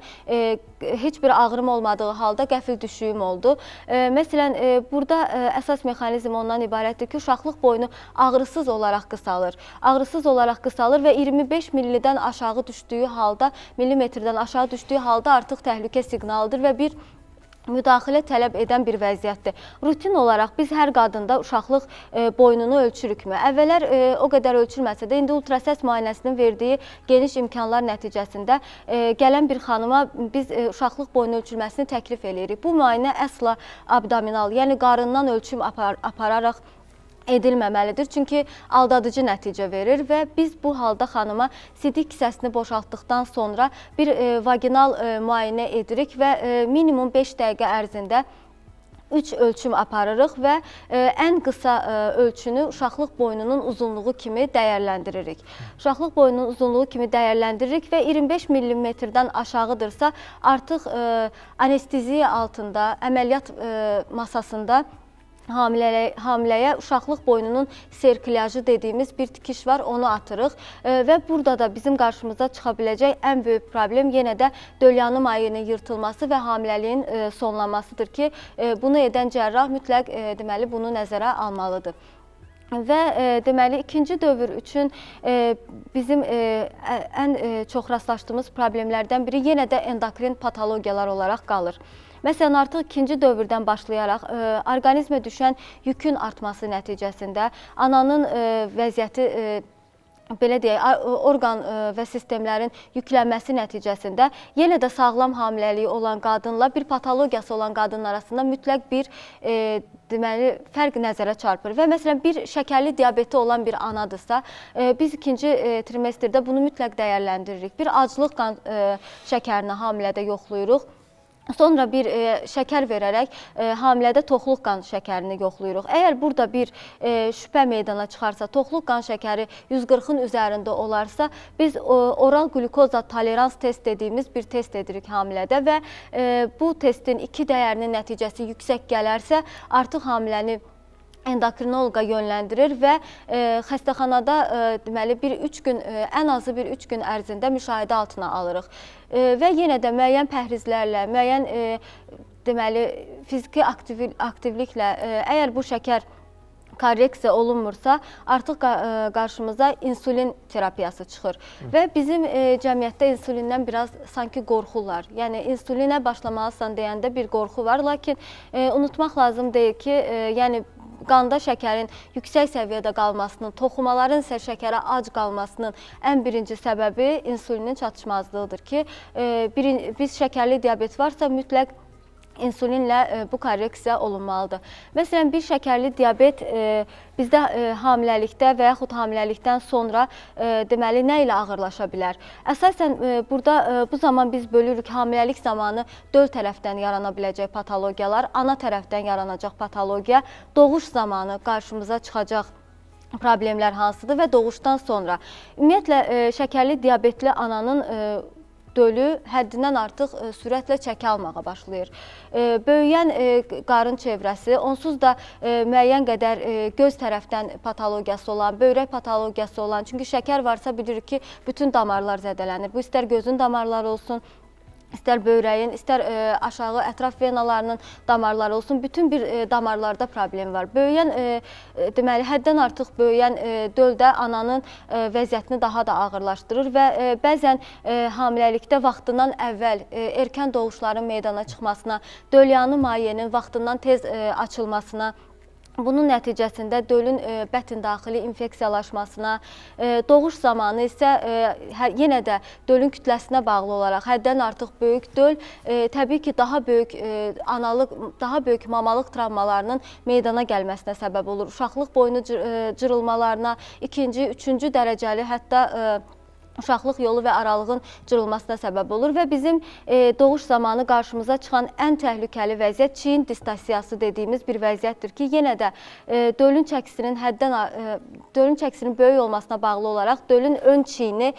heç bir ağrım olmadığı halda qəfil düşüyüm oldu. Məsələn, burada əsas mexanizm ondan ibarətdir ki, uşaqlıq boynu ağrısız olaraq qısalır. Ağrısız olaraq qısalır və iyirmi beş millimetrdən aşağı düşdüyü halda, millimetrdən aşağı düşdüyü halda artıq təhlükə siqnalıdır və bir müdaxilə tələb edən bir vəziyyətdir. Rutin olaraq biz hər qadında uşaqlıq boynunu ölçürükmü? Əvvəllər o qədər ölçülməsə də, indi ultrasəs müayinəsinin verdiyi geniş imkanlar nəticəsində gələn bir xanıma biz uşaqlıq boynu ölçülməsini təklif edirik. Bu müayinə əsla abdominal, yəni qarından ölçüm apararaq edilməməlidir. Çünki aldadıcı nəticə verir və biz bu halda xanıma sidik kisəsini boşaltdıqdan sonra bir vaginal müayinə edirik və minimum beş dəqiqə ərzində üç ölçüm aparırıq və ən qısa ölçünü uşaqlıq boynunun uzunluğu kimi dəyərləndiririk. Uşaqlıq boynunun uzunluğu kimi dəyərləndiririk və iyirmi beş millimetrdən aşağıdırsa artıq anesteziya altında, əməliyyat masasında hamiləyə uşaqlıq boynunun serklyajı dediyimiz bir tikiş var, onu atırıq və burada da bizim qarşımıza çıxa biləcək ən böyük problem yenə də dölyanım ayının yırtılması və hamiləliyin sonlanmasıdır ki, bunu edən cərrah mütləq deməli bunu nəzərə almalıdır. Və deməli, ikinci dövr üçün bizim ən çox rastlaşdığımız problemlərdən biri yenə də endokrin patologiyalar olaraq qalır. Məsələn, artıq ikinci dövrdən başlayaraq orqanizmə düşən yükün artması nəticəsində ananın vəziyyəti, belə deyək, orqan və sistemlərin yüklənməsi nəticəsində yenə də sağlam hamiləliyi olan qadınla bir patologiyası olan qadın arasında mütləq bir deməli fərq nəzərə çarpır. Və məsələn, bir şəkərli diabeti olan bir anadırsa, biz ikinci trimestrdə bunu mütləq dəyərləndiririk. Bir aclıq qan şəkərini hamilədə yoxlayırıq. Sonra bir şəkər verərək hamilədə toxluq qan şəkərini yoxlayırıq. Əgər burada bir şübhə meydana çıxarsa, toxluq qan şəkəri yüz qırxın üzərində olarsa, biz oral qlükoza tolerans test dediyimiz bir test edirik hamilədə və bu testin iki dəyərinin nəticəsi yüksək gələrsə, artıq hamiləni endokrinoloqa yönləndirir və xəstəxanada ən azı bir üç gün ərzində müşahidə altına alırıq. Və yenə də müəyyən pəhrizlərlə, müəyyən fiziki aktivliklə, əgər bu şəkər korreksiya olunmursa, artıq qarşımıza insulin terapiyası çıxır. Və bizim cəmiyyətdə insulindən biraz sanki qorxurlar. Yəni, insulinə başlamalısan deyəndə bir qorxu var, lakin unutmaq lazım deyil ki, yəni, qanda şəkərin yüksək səviyyədə qalmasının, toxumaların şəkərə ac qalmasının ən birinci səbəbi insulinin çatışmazlığıdır ki, biz şəkərli diabet varsa mütləq insulinlə bu korreksiya olunmalıdır. Məsələn, bir şəkərli diabet bizdə hamiləlikdə və yaxud hamiləlikdən sonra deməli nə ilə ağırlaşa bilər? Əsasən, burada bu zaman biz bölürük hamiləlik zamanı döl tərəfdən yarana biləcək patologiyalar, ana tərəfdən yaranacaq patologiya, doğuş zamanı qarşımıza çıxacaq problemlər hansıdır və doğuşdan sonra. Ümumiyyətlə, şəkərli diabetli ananın dölü həddindən artıq sürətlə çəkə almağa başlayır. Böyüyən qarın çevrəsi, onsuz da müəyyən qədər göz tərəfdən patologiyası olan, böyrək patologiyası olan, çünki şəkər varsa bilirik ki, bütün damarlar zədələnir. Bu istər gözün damarları olsun, İstər böyrəyin, istər aşağı ətraf venalarının damarları olsun, bütün bir damarlarda problem var. Böyüyən, deməli, həddən artıq böyüyən döl də ananın vəziyyətini daha da ağırlaşdırır və bəzən hamiləlikdə vaxtından əvvəl erkən doğuşların meydana çıxmasına, dölyanı mayenin vaxtından tez açılmasına, bunun nəticəsində dölün bətin daxili infeksiyalaşmasına, doğuş zamanı isə yenə də dölün kütləsinə bağlı olaraq həddən artıq böyük döl təbii ki, daha böyük analıq, daha böyük mamalıq travmalarının meydana gəlməsinə səbəb olur. Uşaqlıq boynu cırılmalarına, ikinci, üçüncü dərəcəli, hətta uşaqlıq yolu və aralığın cırılmasına səbəb olur və bizim doğuş zamanı qarşımıza çıxan ən təhlükəli vəziyyət çiyin distasiyası dediyimiz bir vəziyyətdir ki, yenə də dölün çəkisinin həddən dölün çəkisinin böyük olmasına bağlı olaraq dölün ön çiyini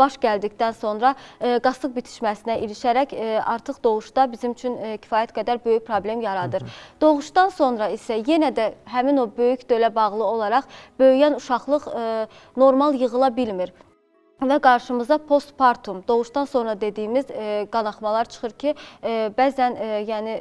baş gəldikdən sonra qasıq bitişməsinə ilişərək artıq doğuşda bizim üçün kifayət qədər böyük problem yaradır. Doğuşdan sonra isə yenə də həmin o böyük dölə bağlı olaraq böyüyən uşaqlıq normal yığıla bilmir və qarşımıza postpartum, doğuşdan sonra dediyimiz qanaxmalar çıxır ki, bəzən yəni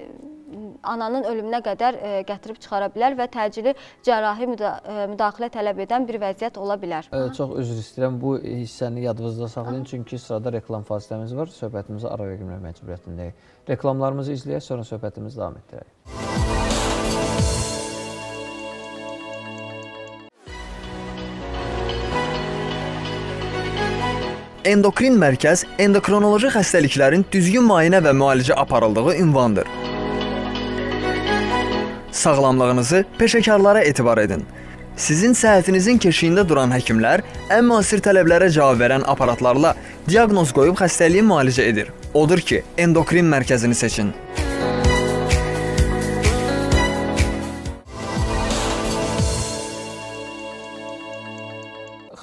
ananın ölümünə qədər gətirib çıxara bilər və təcili cərrahi müdaxilə tələb edən bir vəziyyət ola bilər. Çox üzr istəyirəm, bu hissəni yadınızda saxlayın, çünki sırada reklam fasiləmiz var, söhbətimizə ara verməyə məcburiyyətindəyik. Reklamlarımızı izləyək, sonra söhbətimizi davam etdirək. Endokrin Mərkəz endokrinoloji xəstəliklərin düzgün müayinə və müalicə aparıldığı ünvandır. Sağlamlığınızı peşəkarlara etibar edin. Sizin səhhətinizin keşiyində duran həkimlər ən müasir tələblərə cavab verən aparatlarla diaqnoz qoyub xəstəliyi müalicə edir. Odur ki, Endokrin Mərkəzini seçin.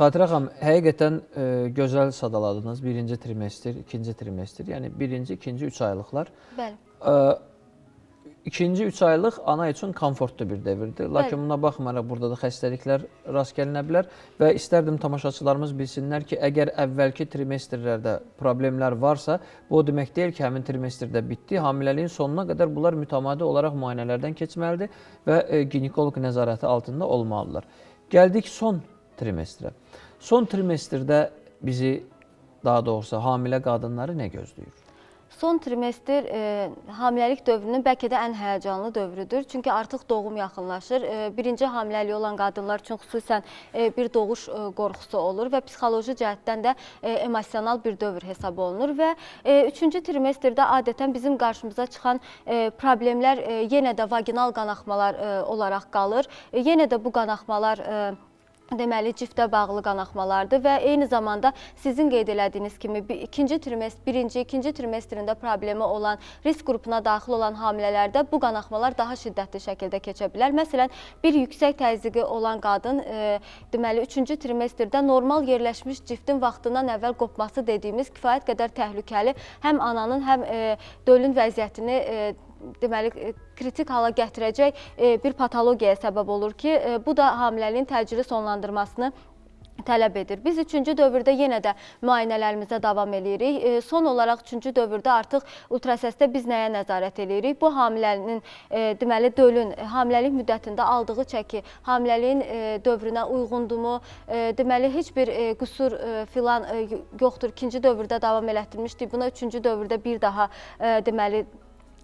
Xatirə xanım, həqiqətən gözəl sadaladınız. Birinci trimestr, ikinci trimestr, yəni birinci, ikinci üç aylıqlar. Bəli. İkinci üç aylıq ana üçün komfortlu bir devirdir. Lakin buna baxmayaraq burada da xəstəliklər rast gəlinə bilər. Və istərdim tamaşaçılarımız bilsinlər ki, əgər əvvəlki trimestrlərdə problemlər varsa, bu o demək deyil ki, həmin trimestrdə bitdi. Hamiləliyin sonuna qədər bunlar mütəmadi olaraq müayinələrdən keçməlidir və ginekoloq nəzarəti altında olmalıdırlar. Gəldik son trimestrə. Son trimestrdə bizi, daha doğrusu hamilə qadınları nə gözləyir? Son trimestr hamiləlik dövrünün bəlkə də ən həyəcanlı dövrüdür. Çünki artıq doğum yaxınlaşır. Birinci hamiləliyi olan qadınlar üçün xüsusən bir doğuş qorxusu olur və psixoloji cəhətdən də emosional bir dövr hesab olunur. Və üçüncü trimestrdə adətən bizim qarşımıza çıxan problemlər yenə də vaginal qanaxmalar olaraq qalır. Yenə də bu qanaxmalar deməli, ciftə bağlı qanaxmalardır və eyni zamanda sizin qeyd elədiyiniz kimi ikinci trimestr, birinci, ikinci trimestrində problemi olan, risk qrupuna daxil olan hamilələrdə bu qanaxmalar daha şiddətli şəkildə keçə bilər. Məsələn, bir yüksək təzyiqi olan qadın, deməli, üçüncü trimestrdə normal yerləşmiş ciftin vaxtından əvvəl qopması dediyimiz kifayət qədər təhlükəli həm ananın, həm dölün vəziyyətini deməli, kritik hala gətirəcək bir patologiyaya səbəb olur ki, bu da hamiləliyin təcili sonlandırmasını tələb edir. Biz üçüncü dövrdə yenə də müayinələrimizə davam edirik. Son olaraq üçüncü dövrdə artıq ultrasəsdə biz nəyə nəzarət edirik? Bu, hamiləlinin, deməli, dölün, hamiləlik müddətində aldığı çəki, hamilələyin dövrünə uyğundumu, deməli, heç bir qüsur filan yoxdur. İkinci dövrdə davam elətdirmişdik. Buna üçüncü dövrdə bir daha, deməli,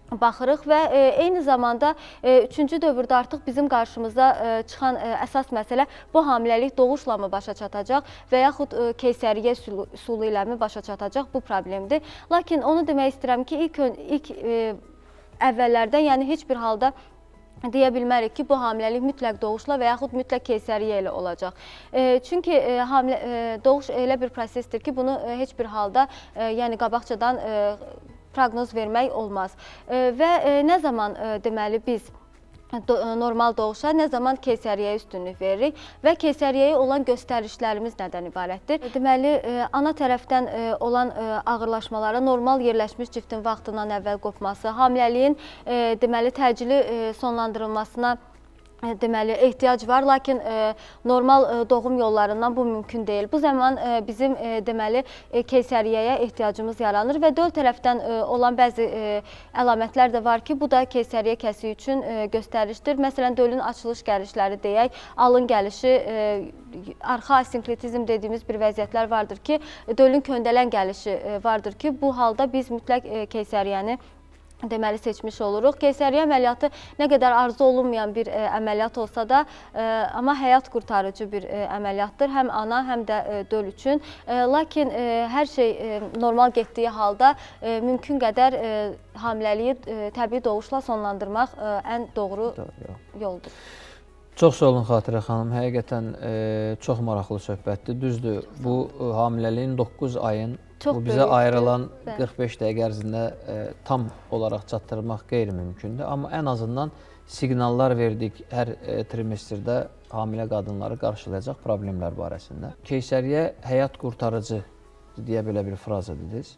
baxırıq və eyni zamanda üçüncü dövrdə artıq bizim qarşımıza çıxan əsas məsələ bu hamiləlik doğuşla mı başa çatacaq və yaxud keysəriyyə üsulu ilə mi başa çatacaq, bu problemdir. Lakin onu demək istəyirəm ki, ilk əvvəllərdə, yəni heç bir halda deyə bilmərik ki, bu hamiləlik mütləq doğuşla və yaxud mütləq keysəriyyə ilə olacaq. Çünki doğuş elə bir prosesdir ki, bunu heç bir halda, yəni qabaqcadan proqnoz vermək olmaz və nə zaman deməli biz normal doğuşa, nə zaman keysəriyyəyə üstünlük veririk və keysəriyyəyə olan göstərişlərimiz nədən ibarətdir? Deməli, ana tərəfdən olan ağırlaşmalara normal yerləşmiş ciftin vaxtından əvvəl qopması, hamiləliyin deməli təcili sonlandırılmasına deməli, ehtiyac var, lakin normal doğum yollarından bu mümkün deyil. Bu zaman bizim deməli keysəriyyəyə ehtiyacımız yaranır və döl tərəfdən olan bəzi əlamətlər də var ki, bu da keysəriyyə kəsi üçün göstərişdir. Məsələn, dölün açılış gəlişləri deyək, alın gəlişi, arxa asinkretizm dediyimiz bir vəziyyətlər vardır ki, dölün köndələn gəlişi vardır ki, bu halda biz mütləq keysəriyyəni deməli seçmiş oluruq. Keysəriyyə əməliyyatı nə qədər arzu olunmayan bir əməliyyat olsa da, amma həyat qurtarıcı bir əməliyyatdır həm ana, həm də döl üçün. Lakin hər şey normal getdiyi halda mümkün qədər hamiləliyi təbii doğuşla sonlandırmaq ən doğru yoldur. Çox sağ olun Xatirə xanım, həqiqətən çox maraqlı söhbətdir. Düzdür, bu hamiləliyin doqquz ayın bu bizə ayrılan qırx beş dəqiqə ərzində tam olaraq çatdırmaq qeyri-mümkündür. Amma ən azından siqnallar verdik hər trimestrdə hamilə qadınları qarşılayacaq problemlər barəsində. Keysəriyyə həyat qurtarıcı deyə belə bir fraza dediniz.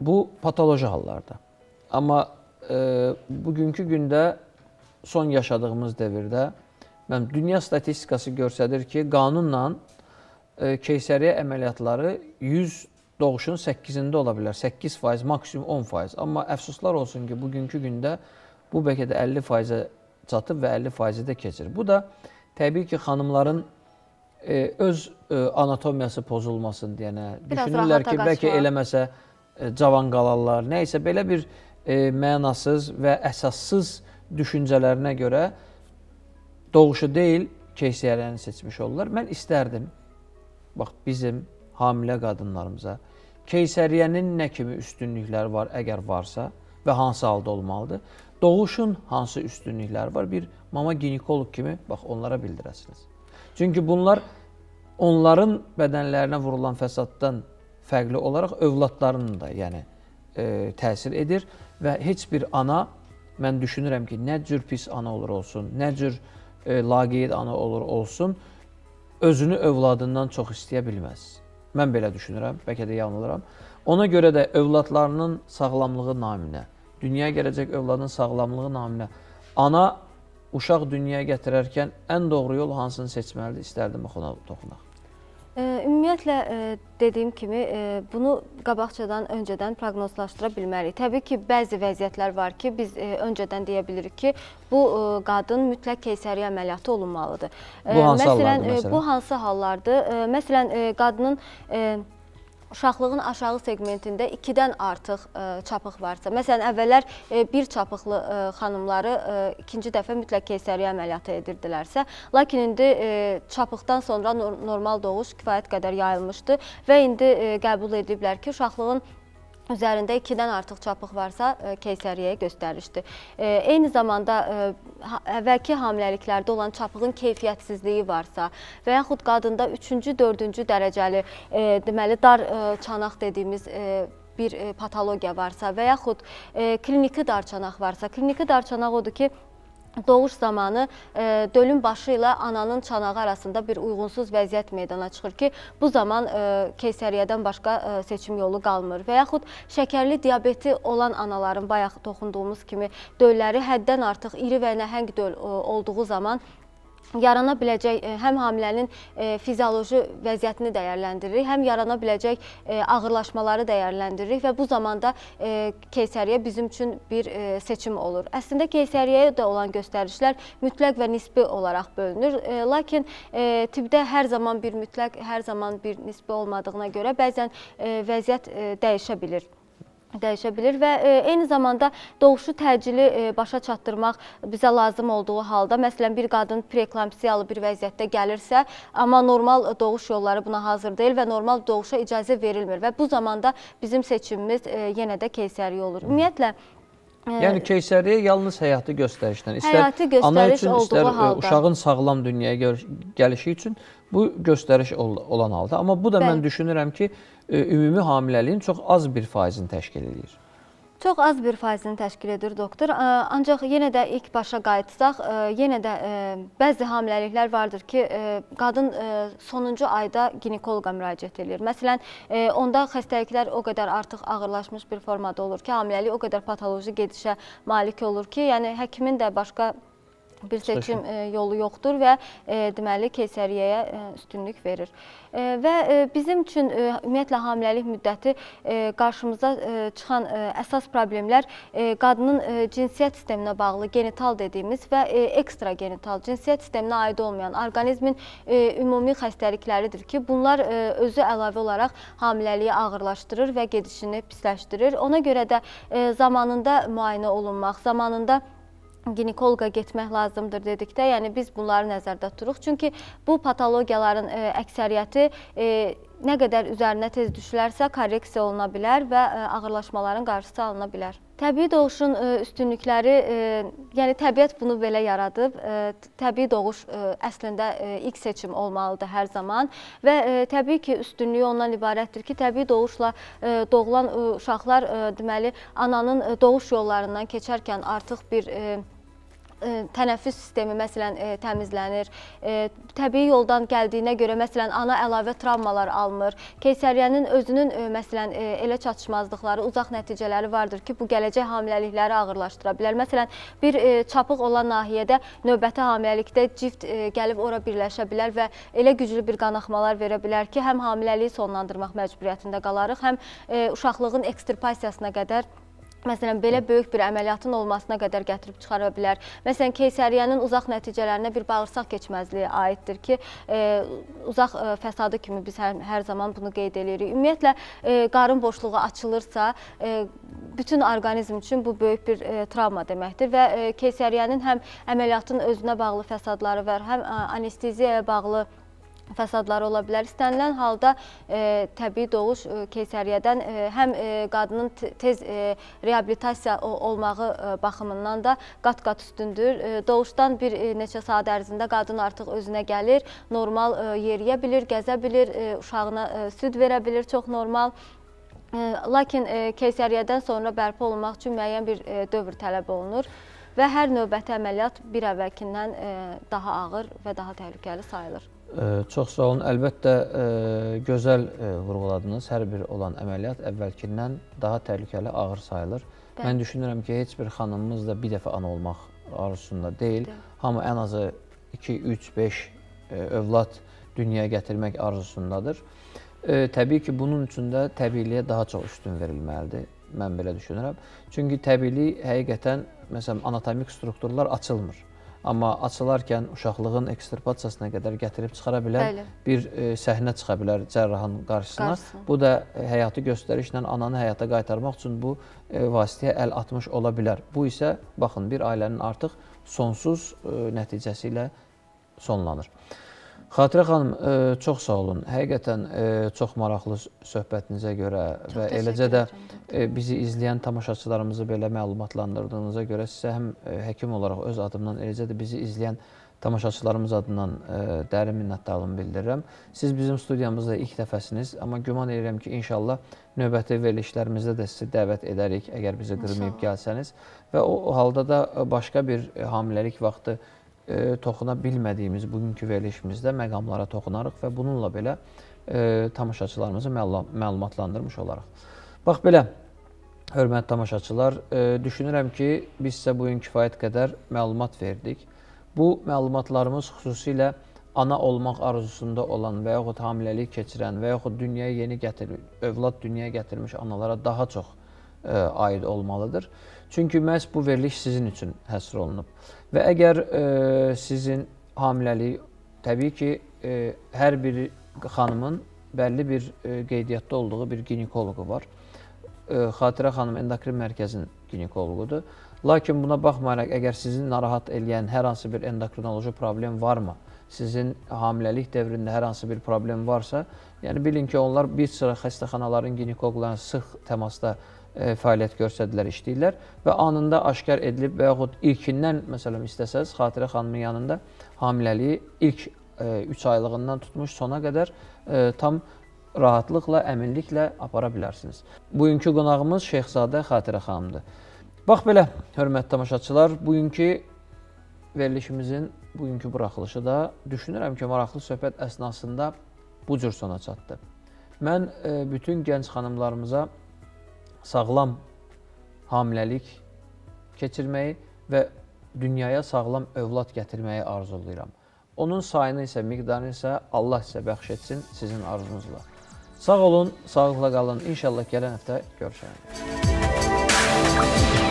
Bu patoloji hallarda. Amma bugünkü gündə son yaşadığımız dövrdə dünya statistikası göstərir ki, qanunla keysəriyyə əməliyyatları yüz doğuşun səkkizində ola bilər, səkkiz faiz, maksimum on faiz. Amma əfsuslar olsun ki, bugünkü gündə bu bəlkə də əlli faizə çatıb və əlli faizi də keçir. Bu da təbii ki, xanımların öz anatomiyası pozulmasın deyənə, düşünürlər ki, bəlkə eləməsə cavan qalarlar, nəysə belə bir mənasız və əsassız düşüncələrinə görə doğuşu deyil, keysəriyyəni seçmiş olurlar. Mən istərdim, bax, bizim hamilə qadınlarımıza keysəriyyənin nə kimi üstünlükləri var, əgər varsa və hansı halda olmalıdır, doğuşun hansı üstünlükləri var, bir mama ginekoloq kimi, bax, onlara bildirəsiniz. Çünki bunlar onların bədənlərinə vurulan fəsaddan fərqli olaraq övladlarının da yəni təsir edir və heç bir ana, mən düşünürəm ki, nə cür pis ana olur olsun, nə cür laqeyd ana olur olsun, özünü övladından çox istəyə bilməz. Mən belə düşünürəm, bəlkə də yanılıram. Ona görə də övladlarının sağlamlığı naminə, dünyaya gələcək övladın sağlamlığı naminə, ana uşaq dünyaya gətirərkən ən doğru yol hansını seçməlidir, istərdim ona toxunaq. Ümumiyyətlə, dediyim kimi, bunu qabaqcadan, öncədən proqnozlaşdıra bilmərik. Təbii ki, bəzi vəziyyətlər var ki, biz öncədən deyə bilirik ki, bu qadın mütləq keysəriyyə əməliyyatı olunmalıdır. Bu hansı hallardır, məsələn? Bu hansı hallardır? Məsələn, qadının uşaqlığın aşağı segmentində ikidən artıq çapıq varsa, məsələn, əvvəllər bir çapıqlı xanımları ikinci dəfə mütləq keysəriyyə əməliyyatı edirdilərsə, lakin indi çapıqdan sonra normal doğuş kifayət qədər yayılmışdı və indi qəbul ediblər ki, uşaqlığın üzərində ikidən artıq çapıq varsa, keysəriyyəyə göstərişdir. Eyni zamanda, əvvəlki hamiləliklərdə olan çapığın keyfiyyətsizliyi varsa və yaxud qadında üçüncü, dördüncü dərəcəli, deməli, dar çanaq dediyimiz bir patologiya varsa və yaxud kliniki dar çanaq varsa, kliniki dar çanaq odur ki, doğuş zamanı dölün başı ilə ananın çanağı arasında bir uyğunsuz vəziyyət meydana çıxır ki, bu zaman keysəriyyədən başqa seçim yolu qalmır və yaxud şəkərli diabeti olan anaların bayaq toxunduğumuz kimi dölləri həddən artıq iri və nəhəng döl olduğu zaman yarana biləcək həm hamilənin fizioloji vəziyyətini dəyərləndiririk, həm yarana biləcək ağırlaşmaları dəyərləndiririk və bu zamanda keysəriyyə bizim üçün bir seçim olur. Əslində, keysəriyyəyə də olan göstərişlər mütləq və nisbi olaraq bölünür. Lakin tibbdə hər zaman bir mütləq, hər zaman bir nisbi olmadığına görə bəzən vəziyyət dəyişə bilir. dəyişə bilir və eyni zamanda doğuşu təcili başa çatdırmaq bizə lazım olduğu halda, məsələn, bir qadın preeklamsiyalı bir vəziyyətdə gəlirsə, amma normal doğuş yolları buna hazır deyil və normal doğuşa icazə verilmir və bu zamanda bizim seçimimiz yenə də keysəriyyə olur. Ümumiyyətlə, yəni, keysəriyyə yalnız həyati göstərişdən, istər ana üçün, istər uşağın sağlam dünyaya gəlişi üçün bu göstəriş olan halda. Amma bu da mən düşünürəm ki, ümumi hamiləliyin çox az bir faizini təşkil edir. Çox az bir faizini təşkil edir, doktor. Ancaq yenə də ilk başa qayıtsaq, yenə də bəzi hamiləliklər vardır ki, qadın sonuncu ayda ginekoloqa müraciət edir. Məsələn, onda xəstəliklər o qədər artıq ağırlaşmış bir formada olur ki, hamiləlik o qədər patoloji gedişə malik olur ki, yəni həkimin də başqa bir seçim yolu yoxdur və deməli keysəriyyəyə üstünlük verir. Və bizim üçün ümumiyyətlə hamiləlik müddəti qarşımıza çıxan əsas problemlər qadının cinsiyyət sisteminə bağlı genital dediyimiz və ekstra genital cinsiyyət sisteminə aid olmayan orqanizmin ümumi xəstəlikləridir ki, bunlar özü əlavə olaraq hamiləliyi ağırlaşdırır və gedişini pisləşdirir. Ona görə də zamanında müayinə olunmaq, zamanında ginekoloqa getmək lazımdır dedikdə, yəni biz bunları nəzərdə tuturuq. Çünki bu patologiyaların əksəriyyəti nə qədər üzərinə tez düşülərsə korreksiya oluna bilər və ağırlaşmaların qarşısı alına bilər. Təbii doğuşun üstünlükləri, yəni təbiət bunu belə yaradıb, təbii doğuş əslində ilk seçim olmalıdır hər zaman və təbii ki, üstünlüyü ondan ibarətdir ki, təbii doğuşla doğulan uşaqlar deməli ananın doğuş yollarından keçərkən artıq bir tənəffüs sistemi, məsələn, təmizlənir. Təbii yoldan gəldiyinə görə, məsələn, ana əlavə travmalar almır. Keysəriyyənin özünün, məsələn, elə çatışmazlıqları, uzaq nəticələri vardır ki, bu gələcək hamiləlikləri ağırlaşdıra bilər. Məsələn, bir çapıq olan nahiyədə növbəti hamiləlikdə cift gəlib ora birləşə bilər və elə güclü bir qanaxmalar verə bilər ki, həm hamiləliyi sonlandırmaq məcburiyyətində qalarıq, həm uşaqlığın ekstirpasiyasına qədər, məsələn, belə böyük bir əməliyyatın olmasına qədər gətirib çıxara bilər. Məsələn, keysəriyyənin uzaq nəticələrinə bir bağırsaq keçməzliyi aiddir ki, uzaq fəsadı kimi biz hər zaman bunu qeyd edirik. Ümumiyyətlə, qarın boşluğu açılırsa, bütün orqanizm üçün bu böyük bir travma deməkdir və keysəriyyənin həm əməliyyatın özünə bağlı fəsadları var, həm anesteziyaya bağlı fəsadları ola bilər. İstənilən halda təbii doğuş keysəriyyədən həm qadının tez reabilitasiya olmağı baxımından da qat-qat üstündür. Doğuşdan bir neçə saat ərzində qadın artıq özünə gəlir, normal yeriyə bilir, gəzə bilir, uşağına süd verə bilir, çox normal. Lakin keysəriyyədən sonra bərpa olunmaq üçün müəyyən bir dövr tələb olunur və hər növbəti əməliyyat bir əvvəlkindən daha ağır və daha təhlükəli sayılır. Çox sağ olun. Əlbəttə, gözəl vurğuladınız. Hər bir olan əməliyyat əvvəlkindən daha təhlükəli, ağır sayılır. Mən düşünürəm ki, heç bir xanımımız da bir dəfə ana olmaq arzusunda deyil. Hamı ən azı iki, üç, beş övlad dünyaya gətirmək arzusundadır. Təbii ki, bunun üçün də təbiiliyə daha çox üstün verilməlidir. Mən belə düşünürəm. Çünki təbiilik həqiqətən, məsələn, anatomik strukturlar açılmır. Amma açılarkən uşaqlığın ekstirpasiyasına qədər gətirib çıxara bilən bir səhnə çıxa bilər cərrahın qarşısına. Bu da həyatı göstərişlə ananı həyata qaytarmaq üçün bu vasitəyə əl atmış ola bilər. Bu isə, baxın, bir ailənin artıq sonsuz nəticəsi ilə sonlanır. Xatirə xanım, çox sağ olun. Həqiqətən çox maraqlı söhbətinizə görə və eləcə də bizi izləyən tamaşaçılarımızı belə məlumatlandırdığınıza görə sizə həm həkim olaraq öz adımdan, eləcə də bizi izləyən tamaşaçılarımız adından dərin minnətdarlığımı bildirirəm. Siz bizim studiyamızda ilk dəfəsiniz, amma güman edirəm ki, inşallah növbəti verilişlərimizdə də sizi dəvət edərik, əgər bizi qırmayıb gəlsəniz və o halda da başqa bir hamiləlik vaxtı toxuna bilmədiyimiz bugünkü verilişimizdə məqamlara toxunarıq və bununla belə tamaşaçılarımızı məlumatlandırmış olaraq. Bax belə, hörmətli tamaşaçılar, düşünürəm ki, biz sizə bugün kifayət qədər məlumat verdik. Bu məlumatlarımız xüsusilə ana olmaq arzusunda olan və yaxud hamiləlik keçirən və yaxud dünyaya yeni gətirmiş, övlad dünyaya gətirmiş analara daha çox aid olmalıdır. Çünki məhz bu veriliş sizin üçün həsr olunub. Və əgər sizin hamiləliyi, təbii ki, hər bir xanımın bəlli bir qeydiyyatda olduğu bir ginekoloqu var. Xatirə xanım Endokrin Mərkəzin ginekoloqudur. Lakin buna baxmayaraq, əgər sizin narahat eləyən hər hansı bir endokrinoloji problem varmı, sizin hamiləlik dövründə hər hansı bir problem varsa, yəni bilin ki, onlar bir sıra xəstəxanaların ginekoloqlarına sıx təmasda fəaliyyət görsədilər, işləyirlər və anında aşkar edilib və yaxud ilkindən, məsələn, istəsəz, Xatirə xanımın yanında hamiləliyi ilk üç aylığından tutmuş sona qədər tam rahatlıqla, əminliklə apara bilərsiniz. Bugünkü qonağımız Şeyxzadə Xatirə xanımdır. Bax belə, hörmətli tamaşaçılar, bugünkü verilişimizin bugünkü buraxılışı da düşünürəm ki, maraqlı söhbət əsnasında bu cür sona çatdı. Mən bütün gənc xanımlarımıza sağlam hamiləlik keçirməyi və dünyaya sağlam övlad gətirməyi arzulayıram. Onun sayını isə, miqdarını isə Allah sizə bəxş etsin sizin arzunuzla. Sağ olun, sağlıqla qalın. İnşallah gələn həftə görüşərik.